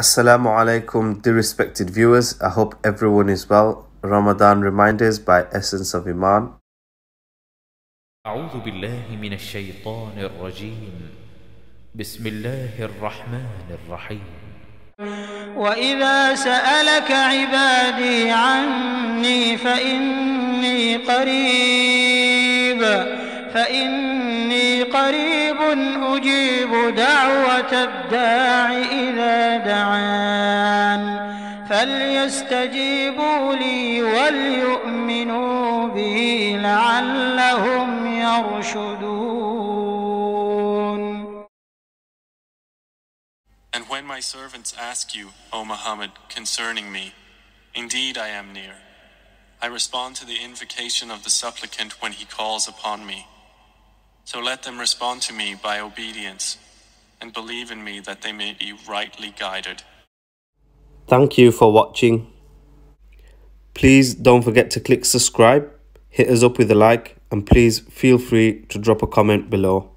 Assalamu alaikum, dear respected viewers. I hope everyone is well. Ramadan Reminders by Essence of Iman. A'udhu billahi minash shaitani r-rajim. Bismillahirrahmanirrahim. Wa itha sa'alaka 'ibadi 'anni fa-inni qareeb. فإني قريب أجيب دعوة الداع إذا دعان فليستجيبوا لي وليؤمنوا بي لعلهم يرشدون. And when my servants ask you, O Muhammad, concerning me, indeed I am near. I respond to the invocation of the supplicant when he calls upon me. So let them respond to me by obedience, and believe in me that they may be rightly guided. Thank you for watching. Please don't forget to click subscribe, hit us up with a like, and please feel free to drop a comment below.